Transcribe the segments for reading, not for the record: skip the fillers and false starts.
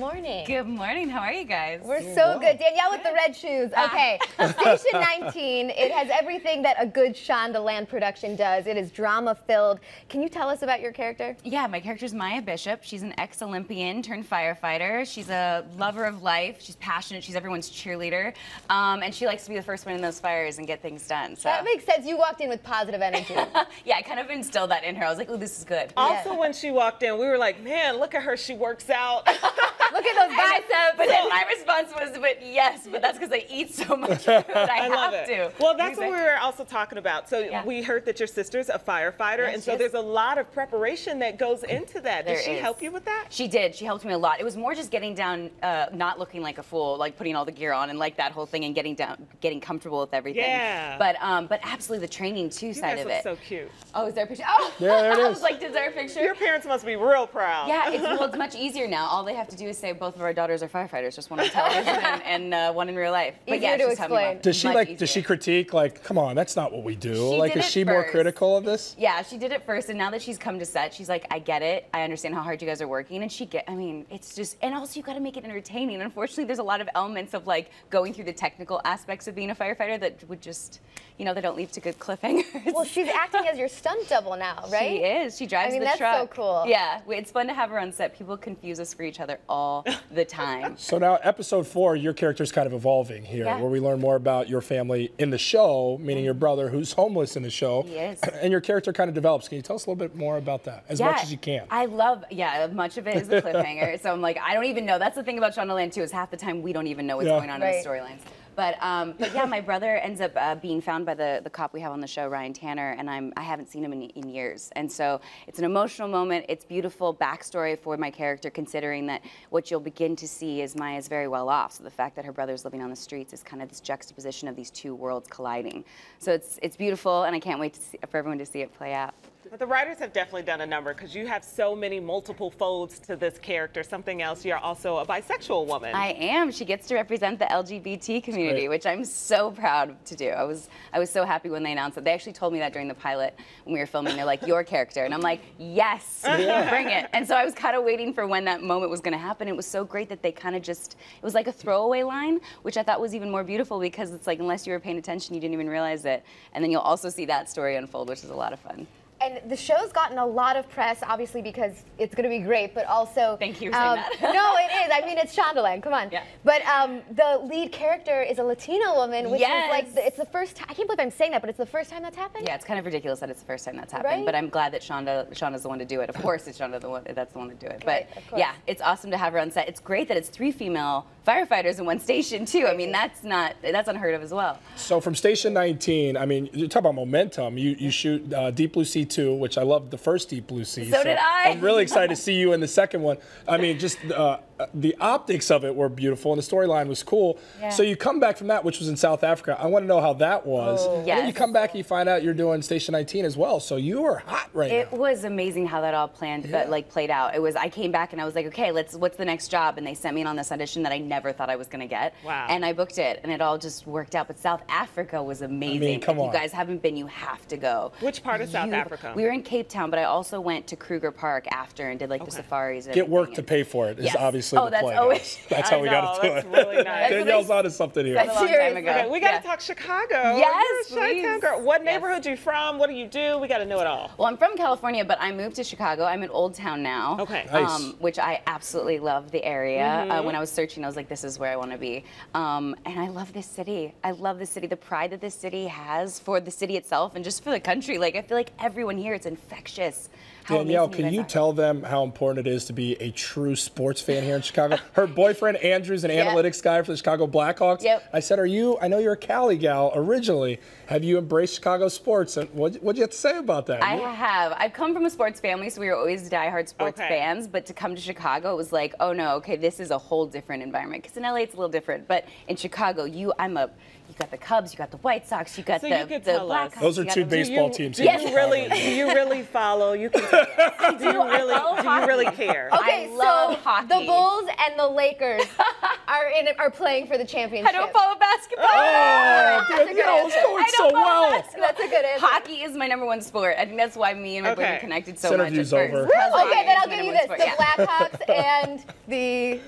Morning. Good morning. How are you guys? We're so good. Danielle with the red shoes. Okay. Station 19. It has everything that a good Shondaland production does. It is drama filled. Can you tell us about your character? Yeah, my character is Maya Bishop. She's an ex-Olympian turned firefighter. She's a lover of life. She's passionate. She's everyone's cheerleader. And she likes to be the first one in those fires and get things done. So that makes sense. You walked in with positive energy. Yeah, I kind of instilled that in her. I was like, ooh, this is good. Also, when she walked in, we were like, man, look at her. She works out. Look at those biceps. But then my response was, but yes, but that's because I eat so much food. I have to. Well, that's what we were also talking about. So we heard that your sister's a firefighter, and so there's a lot of preparation that goes into that. Did she help you with that? She did. She helped me a lot. It was more just getting down, not looking like a fool, like putting all the gear on and like that whole thing, and getting comfortable with everything. Yeah. But absolutely the training too side of it. You guys look so cute. Oh, is there a picture? Oh, yeah, there it is. I was like, is there a picture? Your parents must be real proud. Yeah, it's much easier now. All they have to do is say both of our daughters are firefighters, just one on television and one in real life. But easier to explain. Does she critique, like, come on, that's not what we do? Is she more critical of this? Yeah, she did it first, and now that she's come to set, she's like, I get it, I understand how hard you guys are working, and I mean, it's just, and also you got to make it entertaining. Unfortunately, there's a lot of elements of like going through the technical aspects of being a firefighter that would just, you know, they don't lead to good cliffhangers. Well, she's acting as your stunt double now, right? She is. She drives the truck. I mean, that's so cool. Yeah, it's fun to have her on set. People confuse us for each other all the time. So now, episode 4, your character's kind of evolving here, where we learn more about your family in the show, meaning your brother who's homeless in the show. He is. And your character kind of develops. Can you tell us a little bit more about that, as much as you can? I love, much of it is the cliffhanger. So I'm like, I don't even know. That's the thing about Shondaland too, is half the time we don't even know what's going on in the storylines. But yeah, my brother ends up being found by the cop we have on the show, Ryan Tanner, and I haven't seen him in years. And so it's an emotional moment. It's beautiful backstory for my character, considering that what you'll begin to see is Maya's very well off. So the fact that her brother's living on the streets is kind of this juxtaposition of these two worlds colliding. So it's beautiful, and I can't wait for everyone to see it play out. But the writers have definitely done a number, because you have so many multiple folds to this character. Something else, you're also a bisexual woman. I am. She gets to represent the LGBT community, which I'm so proud to do. I was so happy when they announced it. They actually told me that during the pilot when we were filming. They're like, your character. And I'm like, yes, bring it. And so I was kind of waiting for when that moment was going to happen. It was so great that they kind of just, it was like a throwaway line, which I thought was even more beautiful, because it's like, unless you were paying attention, you didn't even realize it. And then you'll also see that story unfold, which is a lot of fun. And the show's gotten a lot of press, obviously, because it's going to be great, but also... Thank you for saying that. No, it is. I mean, it's Shondaland. Come on. Yeah. But the lead character is a Latina woman, which is like, it's the first time, I can't believe I'm saying that, but it's the first time that's happened? Yeah, it's kind of ridiculous that it's the first time that's happened, but I'm glad that Shonda's the one to do it. Of course, it's Shonda that's the one to do it. But yeah, it's awesome to have her on set. It's great that it's 3 female firefighters in 1 station, too. I mean, that's unheard of as well. So from Station 19, I mean, you talk about momentum. You shoot Deep Blue Sea 2, which I loved the first Deep Blue Sea. So did I. I'm really excited to see you in the second one. I mean, just the optics of it were beautiful, and the storyline was cool. Yeah. So you come back from that, which was in South Africa. I want to know how that was. And then you come back and you find out you're doing Station 19 as well. So you are hot right now. It was amazing how that all played out. It was, I came back and I was like, okay, what's the next job? And they sent me on this audition that I never thought I was going to get. Wow. And I booked it, and it all just worked out. But South Africa was amazing. I mean, come on. If you guys haven't been, you have to go. Which part of South Africa? We were in Cape Town, but I also went to Kruger Park after and did like the safaris. And to pay for it is obviously the plan. That's how we got to do it. Really nice. Danielle's on to something here. That's a long time ago. Okay, we got to talk Chicago. Yes, Chi-town girl. What neighborhood are you from? What do you do? We got to know it all. Well, I'm from California, but I moved to Chicago. I'm in Old Town now. Okay. Nice. Which I absolutely love the area. When I was searching, I was like, this is where I want to be. And I love this city. I love this city. The pride that this city has for the city itself and just for the country. Like, I feel like everyone here, it's infectious. Danielle, can you tell them how important it is to be a true sports fan here in Chicago? Her boyfriend, Andrew's an analytics guy for the Chicago Blackhawks. Yep. I said, I know you're a Cali gal originally. Have you embraced Chicago sports? And what'd you have to say about that? I have. I've come from a sports family, so we were always diehard sports fans. But to come to Chicago, it was like, oh no, okay, this is a whole different environment. Because in LA, it's a little different. But in Chicago, you got the Cubs, you got the White Sox, you got the Blackhawks. Those are 2 baseball teams. Do you really follow? Do you really care? Okay, so hockey. The Bulls and the Lakers are playing for the championship. I don't follow basketball. Oh, that's a good answer. I don't follow basketball. That's a good answer. Hockey is my number 1 sport. I think that's why me and my boyfriend connected so much. Really? Okay, then I'll give you this: the Blackhawks and the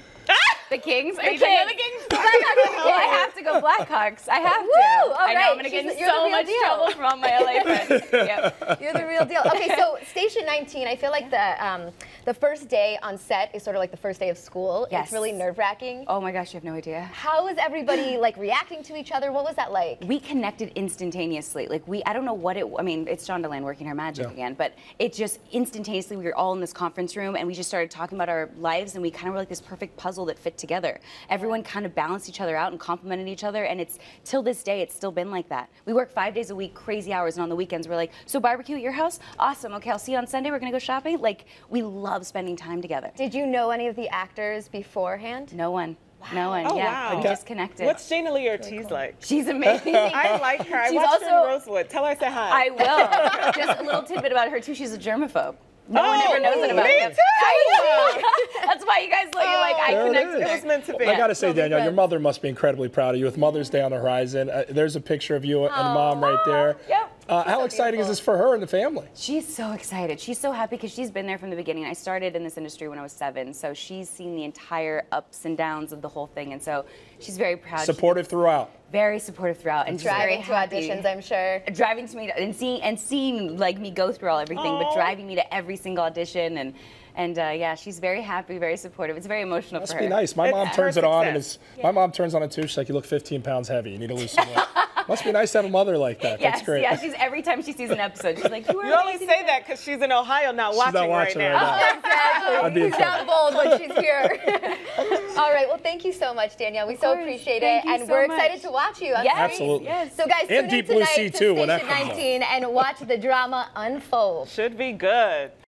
the Kings? Are you talking about the Kings? I have to go Blackhawks. I have to. Woo! All right. I know I'm going to get in so much trouble from my LA friends. Yep. You're the real deal. Okay, so Station 19, I feel like the first day on set is sort of like the first day of school. Yes. It's really nerve-wracking. Oh my gosh, you have no idea. How was everybody like reacting to each other? What was that like? We connected instantaneously. Like I don't know what it, I mean, it's Shondaland working her magic again, but it just instantaneously, we were all in this conference room and we just started talking about our lives and we kind of were like this perfect puzzle that fit together. Everyone kind of balanced each other out and complimented each other, and it's, till this day, it's still been like that. We work 5 days a week, crazy hours, and on the weekends we're like, so barbecue at your house? Awesome, okay, I'll see you on Sunday, we're gonna go shopping. Like, we love spending time together. Did you know any of the actors beforehand? No one. Wow. No one, wow. We just connected. What's Jaina Lee Ortiz like? She's amazing. I like her. I watched her in Rosewood. Tell her I said hi. I will. Just a little tidbit about her, too. She's a germaphobe. No one ever knows it about me. That's why you guys look like I connected. It was meant to be. I gotta say, Danielle, your mother must be incredibly proud of you. With Mother's Day on the horizon, there's a picture of you and Mom right there. Yep. How exciting is this for her and the family? She's so excited. She's so happy because she's been there from the beginning. I started in this industry when I was 7, so she's seen the entire ups and downs of the whole thing, and so she's very proud. Supportive throughout. Very supportive throughout, and driving to auditions, I'm sure. Driving to me and seeing like me go through all everything, but driving me to every single audition, and yeah, she's very happy, very supportive. It's very emotional for her. Must be nice. My mom turns it on, and it's my mom turns on it too. She's like, "You look 15 pounds heavy. You need to lose some weight." Must be nice to have a mother like that. Yes, that's great. Yeah, she's every time she sees an episode, she's like, "You only say that because she's in Ohio, not watching right now." Oh, exactly. She's not bold, but she's here. All right. Well, thank you so much, Danielle. We so appreciate it, and we're excited to watch you. Yes, absolutely. Yes. So, guys, tune in tonight to Station 19 and watch the drama unfold. Should be good.